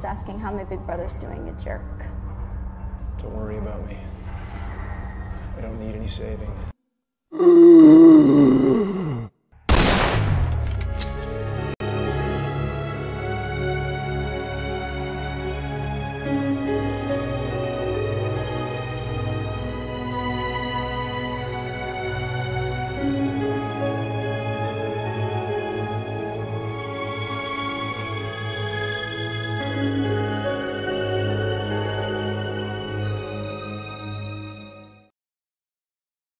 just asking how my big brother's doing, a jerk. Don't worry about me. I don't need any saving.